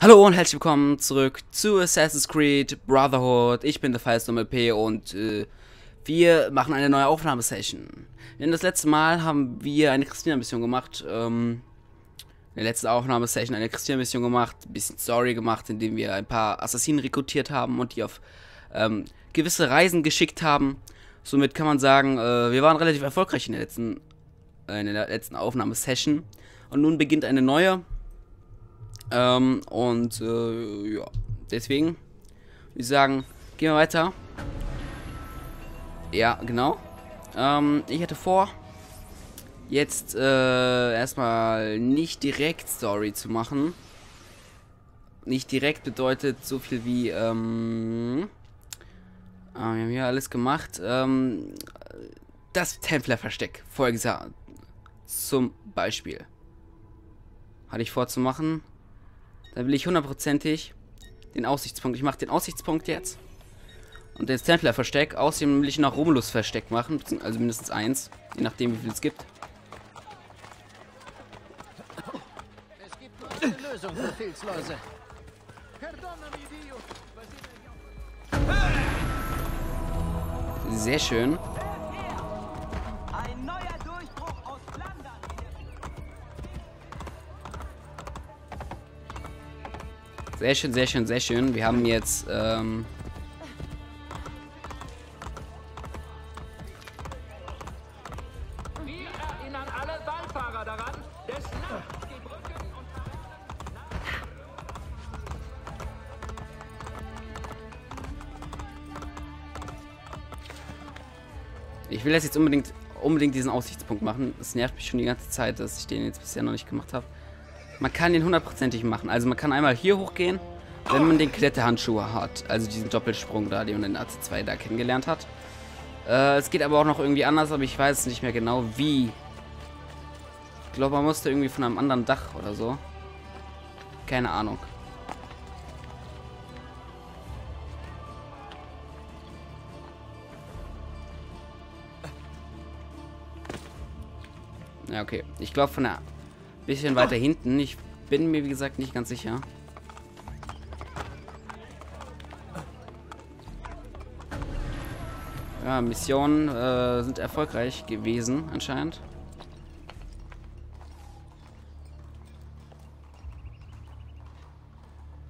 Hallo und herzlich willkommen zurück zu Assassin's Creed Brotherhood. Ich bin TheFireStormLP und wir machen eine neue Aufnahmesession. Denn das letzte Mal haben wir eine Christina-Mission gemacht. In der letzten Aufnahmesession eine Christina-Mission gemacht, ein bisschen Story gemacht, indem wir ein paar Assassinen rekrutiert haben und die auf gewisse Reisen geschickt haben. Somit kann man sagen, wir waren relativ erfolgreich in der letzten Aufnahmesession. Und nun beginnt eine neue. Ja, deswegen würde ich sagen, gehen wir weiter. Ja, genau. Ich hatte vor, jetzt erstmal nicht direkt Story zu machen. Nicht direkt bedeutet so viel wie, wir haben hier alles gemacht. Das Templer-Versteck, vorher gesagt, zum Beispiel. Hatte ich vor zu machen. Da will ich hundertprozentig den Aussichtspunkt. Ich mache den Aussichtspunkt jetzt. Und das Templer-Versteck. Außerdem will ich noch Romulus-Versteck machen. Also mindestens eins. Je nachdem, wie viel es gibt. Es gibt nur eine Lösung für Filzläuse. Sehr schön. Sehr schön, sehr schön, sehr schön. Wir haben jetzt, Wir erinnern alle Wallfahrer daran, des Nachts die Brücken und... Ich will das jetzt unbedingt diesen Aussichtspunkt machen. Es nervt mich schon die ganze Zeit, dass ich den jetzt bisher noch nicht gemacht habe. Man kann den hundertprozentig machen. Also man kann einmal hier hochgehen, wenn man den Kletterhandschuh hat. Also diesen Doppelsprung da, den man in AC2 da kennengelernt hat. Es geht aber auch noch irgendwie anders, aber ich weiß nicht mehr genau wie. Ich glaube, man musste irgendwie von einem anderen Dach oder so. Keine Ahnung. Ja, okay. Ich glaube von der... Bisschen weiter hinten. Ich bin mir, wie gesagt, nicht ganz sicher. Ja, Missionen sind erfolgreich gewesen, anscheinend.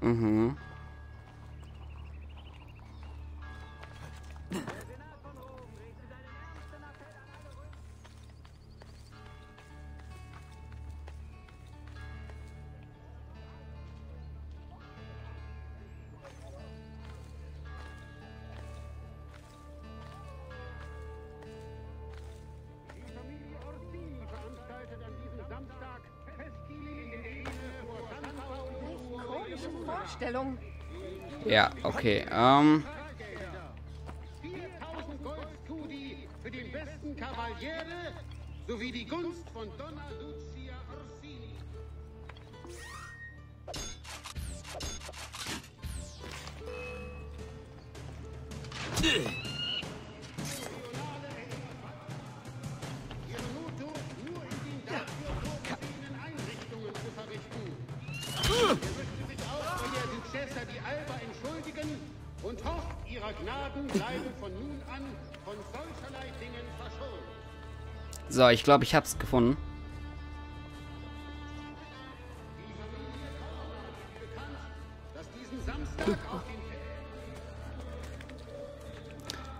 Mhm. Ja, okay. Und hofft, ihrer Gnaden bleiben von nun an von solcherlei Dingen verschont. So, ich glaube, ich hab's gefunden. Die Familie Torre ist bekannt, dass diesen Samstag auf den...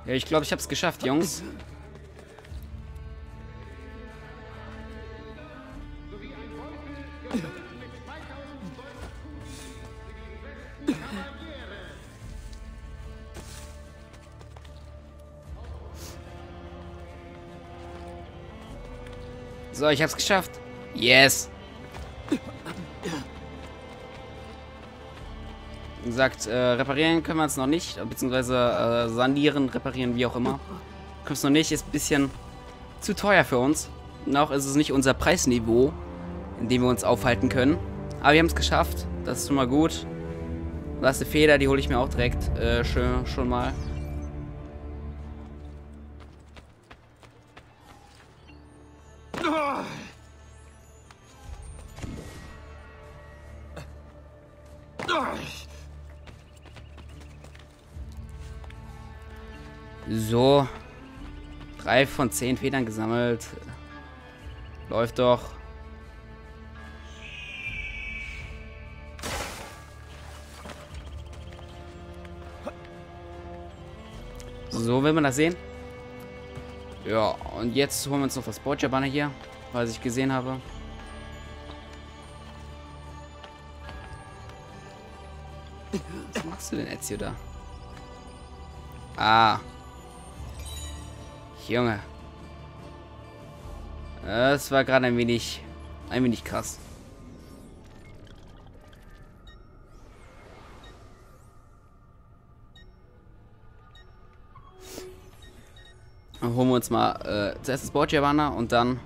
Ja, ich glaube, ich hab's geschafft, Jungs. So, ich hab's geschafft. Yes. Wie gesagt, reparieren können wir es noch nicht. Beziehungsweise sanieren, reparieren, wie auch immer. Können es noch nicht. Ist ein bisschen zu teuer für uns. Noch ist es nicht unser Preisniveau, in dem wir uns aufhalten können. Aber wir haben es geschafft. Das ist schon mal gut. Da ist eine Feder, die hole ich mir auch direkt schon mal. So. 3 von 10 Federn gesammelt. Läuft doch. So will man das sehen. Ja, und jetzt holen wir uns noch das Borja-Banner hier, was ich gesehen habe. Was machst du denn jetzt hier da? Ah. Junge. Das war gerade ein wenig krass. Dann holen wir uns mal zuerst das Borja-Banner und dann...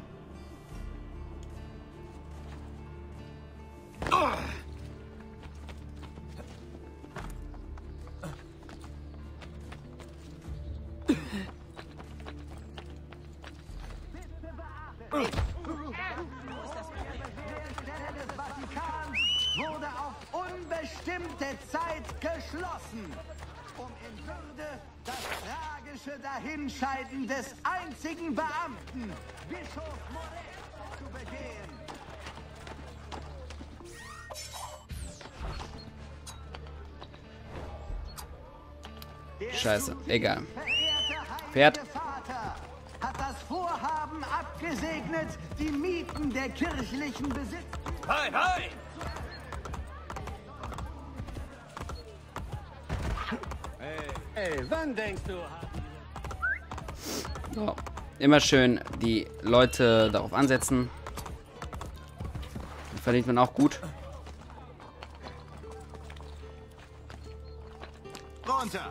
Dahinscheiden des einzigen Beamten, Bischof Moret, zu begehen. Scheiße, egal. Pferd. Vater hat das Vorhaben abgesegnet, die Mieten der kirchlichen Besitz. Hi, hi! Hey, wann denkst du? So, immer schön die Leute darauf ansetzen. Dann verdient man auch gut. Runter.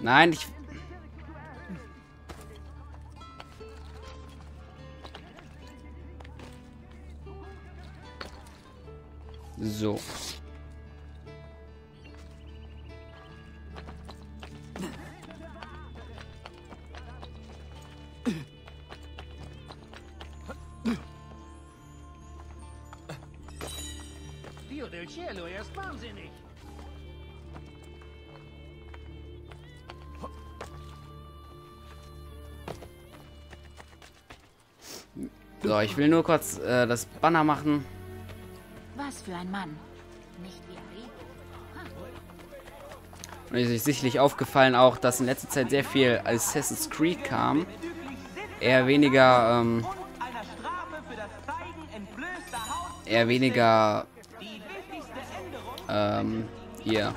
Nein, ich... So. Dio del Cielo, er ist wahnsinnig. So, ich will nur kurz das Banner machen. Was für ein Mann. Nicht wie Rico. Und es ist sicherlich aufgefallen auch, dass in letzter Zeit sehr viel Assassin's Creed kam. Eher weniger, hier.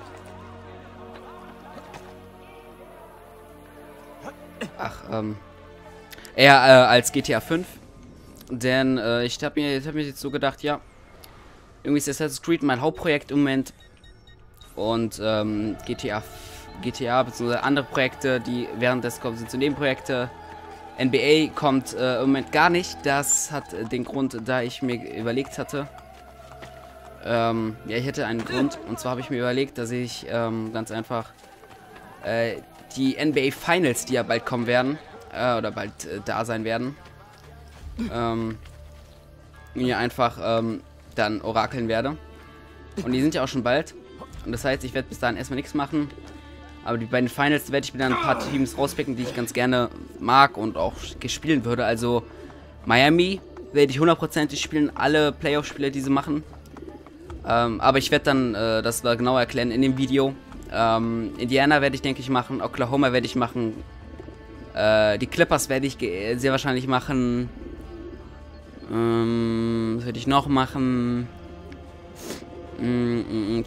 Ach, eher als GTA V. Denn ich hab mir jetzt so gedacht, ja. Irgendwie ist Assassin's Creed mein Hauptprojekt im Moment. Und GTA bzw. andere Projekte, die währenddessen kommen, sind zu Nebenprojekte. NBA kommt im Moment gar nicht. Das hat den Grund, da ich mir überlegt hatte. Ja, ich hätte einen Grund. Und zwar habe ich mir überlegt, dass ich ganz einfach die NBA Finals, die ja bald kommen werden, oder bald da sein werden, mir einfach... dann orakeln werde. Und die sind ja auch schon bald. Und das heißt, ich werde bis dahin erstmal nichts machen. Aber bei den Finals werde ich mir dann ein paar Teams rauspicken, die ich ganz gerne mag und auch spielen würde. Also Miami werde ich hundertprozentig spielen. Alle Playoff-Spiele, die sie machen. Aber ich werde dann das genauer erklären in dem Video. Indiana werde ich, denke ich, machen. Oklahoma werde ich machen. Die Clippers werde ich sehr wahrscheinlich machen. Was werde ich noch machen?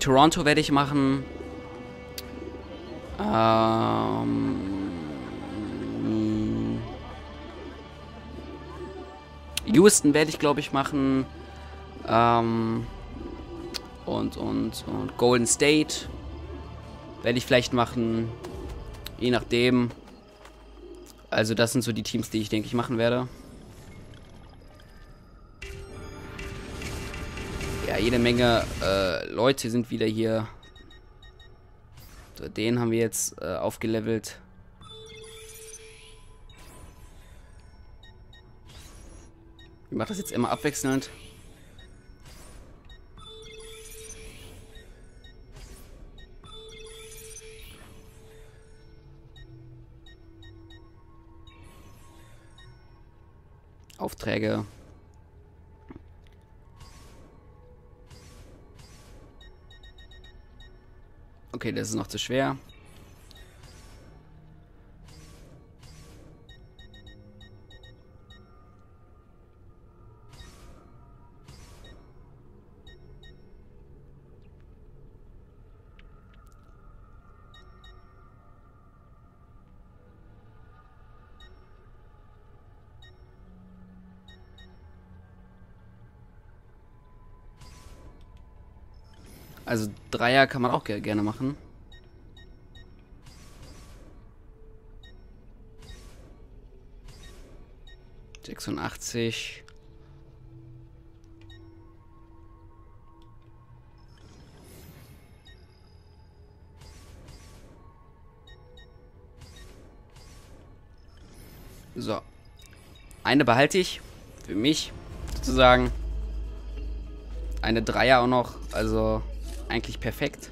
Toronto werde ich machen. Houston werde ich, glaube ich, machen. Und Golden State werde ich vielleicht machen. Je nachdem. Also das sind so die Teams, die ich, denke ich, machen werde. Ja, jede Menge Leute sind wieder hier. So, den haben wir jetzt aufgelevelt. Ich mache das jetzt immer abwechselnd. Aufträge. Okay, das ist noch zu schwer. Also Dreier kann man auch gerne machen. ...86... So. Eine behalte ich. Für mich, sozusagen. Eine Dreier auch noch, also... Eigentlich perfekt.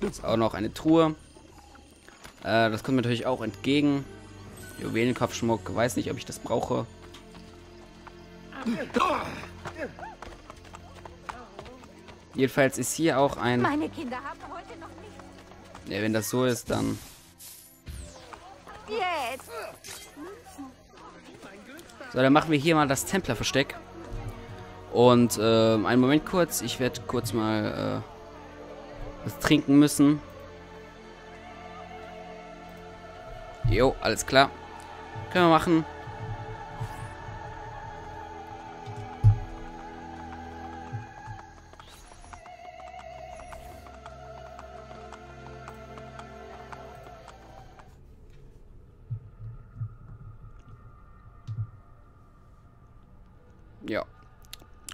Jetzt auch noch eine Truhe. Das kommt mir natürlich auch entgegen. Juwelenkopfschmuck. Weiß nicht, ob ich das brauche. Jedenfalls ist hier auch ein... Meine Kinder haben heute noch nichts. Ja, wenn das so ist, dann... So, dann machen wir hier mal das Templer-Versteck. Und einen Moment kurz. Ich werde kurz mal was trinken müssen. Jo, alles klar. Können wir machen. Ja,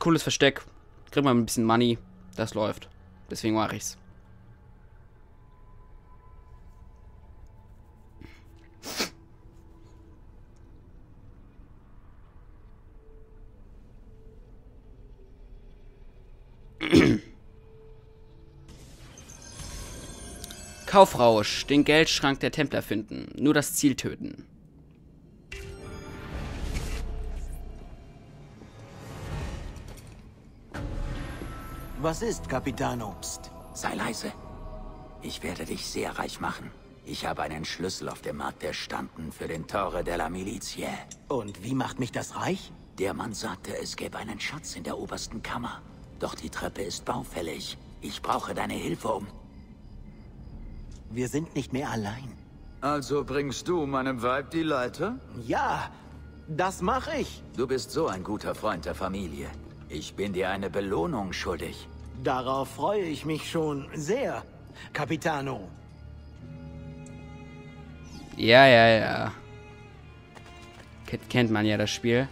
cooles Versteck. Kriegt man ein bisschen Money. Das läuft. Deswegen mache ich's. Kaufrausch. Den Geldschrank der Templer finden. Nur das Ziel töten. Was ist, Kapitän Obst? Sei leise. Ich werde dich sehr reich machen. Ich habe einen Schlüssel auf dem Markt erstanden für den Torre della Milizie. Und wie macht mich das reich? Der Mann sagte, es gäbe einen Schatz in der obersten Kammer. Doch die Treppe ist baufällig. Ich brauche deine Hilfe um... Wir sind nicht mehr allein. Also bringst du meinem Weib die Leiter? Ja, das mache ich. Du bist so ein guter Freund der Familie. Ich bin dir eine Belohnung schuldig. Darauf freue ich mich schon sehr, Capitano. Ja. Kennt man ja das Spiel.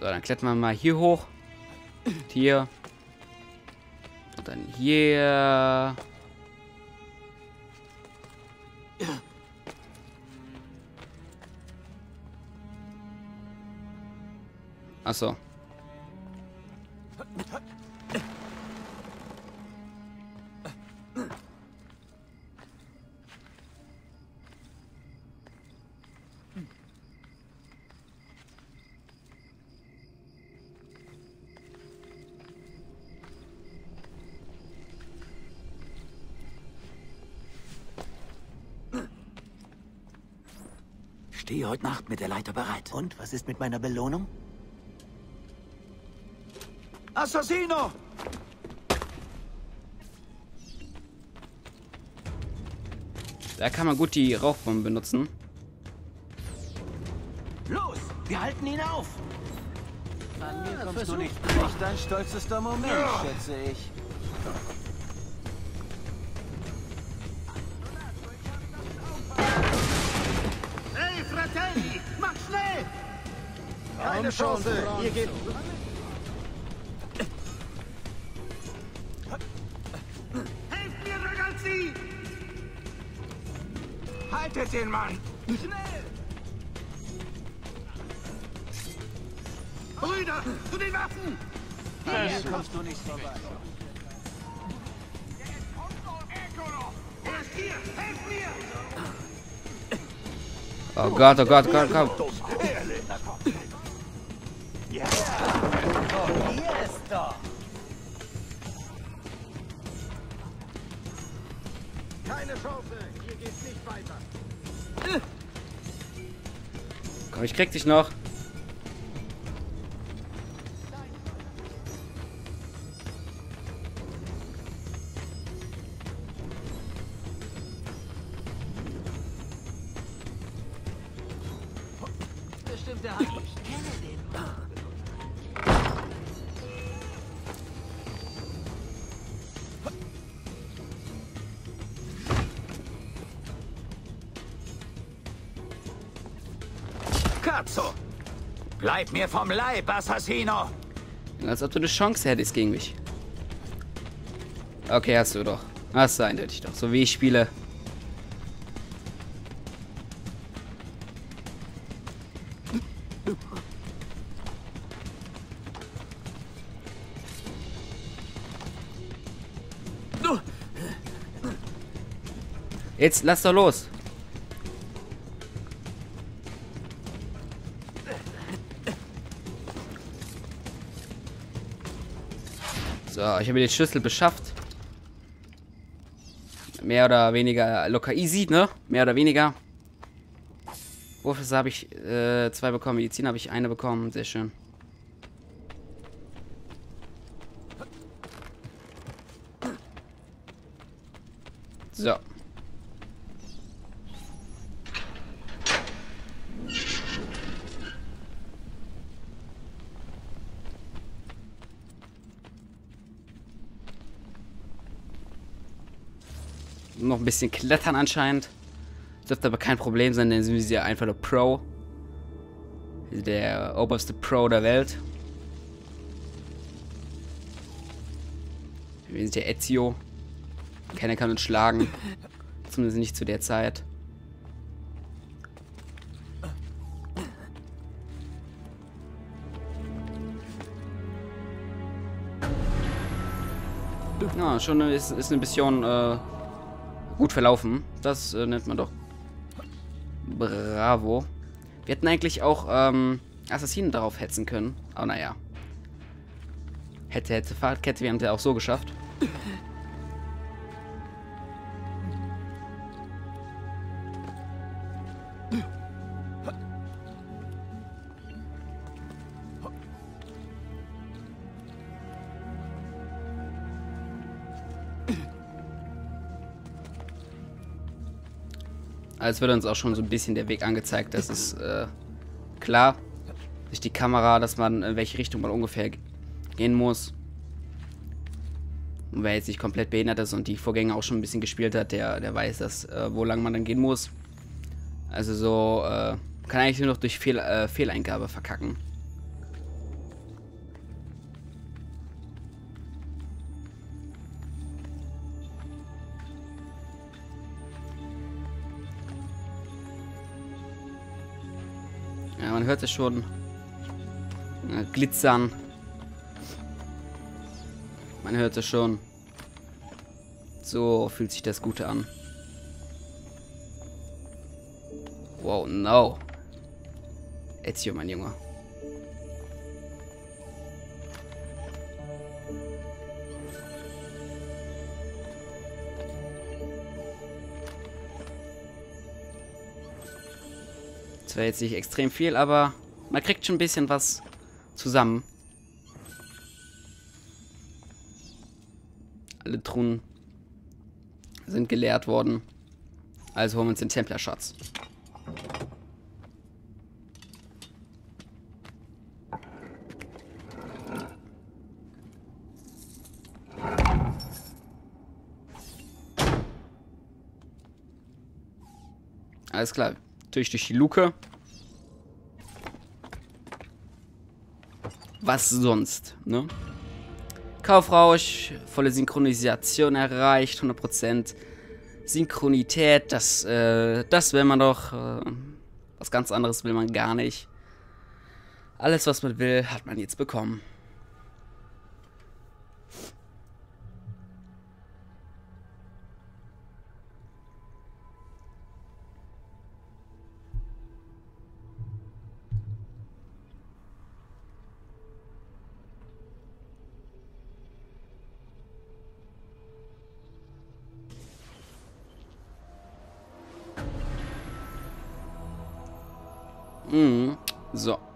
So, dann klettern wir mal hier hoch. Und hier. Und dann hier. Achso. Stehe heute Nacht mit der Leiter bereit. Und was ist mit meiner Belohnung? Assassino! Da kann man gut die Rauchbombe benutzen. Los, wir halten ihn auf! An mir kommst du nicht. Nicht dein stolzester Moment, schätze ich. Keine Chance! Hier geht... Helft mir, Ragazzi! Haltet den Mann! Schnell! Brüder, zu den Waffen! Hier kommst du nicht vorbei. Er ist hier! Helft mir! Oh Gott, komm, komm! Ja! Hier ist doch! Keine Chance! Hier geht's nicht weiter! Komm, ich krieg dich noch! Ragazzo! Bleib mir vom Leib, Assassino! Als ob du eine Chance hättest gegen mich. Okay, hast du doch. Hast du eindeutig doch. So wie ich spiele. Jetzt lass doch los! So, ich habe mir den Schlüssel beschafft. Mehr oder weniger locker easy, ne? Mehr oder weniger. Wofür habe ich 2 bekommen? Medizin habe ich 1 bekommen. Sehr schön. So. Noch ein bisschen klettern anscheinend. Dürfte aber kein Problem sein, denn sind wir ja einfach der Pro. Der oberste Pro der Welt. Wir sind ja Ezio. Keiner kann uns schlagen. Zumindest nicht zu der Zeit. Ja, schon ist ein bisschen... gut verlaufen. Das nennt man doch Bravo. Wir hätten eigentlich auch Assassinen darauf hetzen können. Aber naja. Hätte Fahrradkette. Wir haben es ja auch so geschafft. Als wird uns auch schon so ein bisschen der Weg angezeigt, das ist klar. Durch die Kamera, dass man in welche Richtung man ungefähr gehen muss. Und wer jetzt nicht komplett behindert ist und die Vorgänge auch schon ein bisschen gespielt hat, der weiß, dass wo lang man dann gehen muss. Also so kann eigentlich nur noch durch Fehleingabe verkacken. Man hört es schon glitzern. Man hört es schon. So fühlt sich das Gute an. Wow, no. Ezio, mein Junge. Wäre jetzt nicht extrem viel, aber man kriegt schon ein bisschen was zusammen. Alle Truhen sind geleert worden. Also holen wir uns den Templerschatz. Alles klar. Durch die Luke. was sonst, ne? Kaufrausch, volle Synchronisation erreicht, 100% Synchronität, das will man doch, was ganz anderes will man gar nicht. Alles, was man will, hat man jetzt bekommen. So.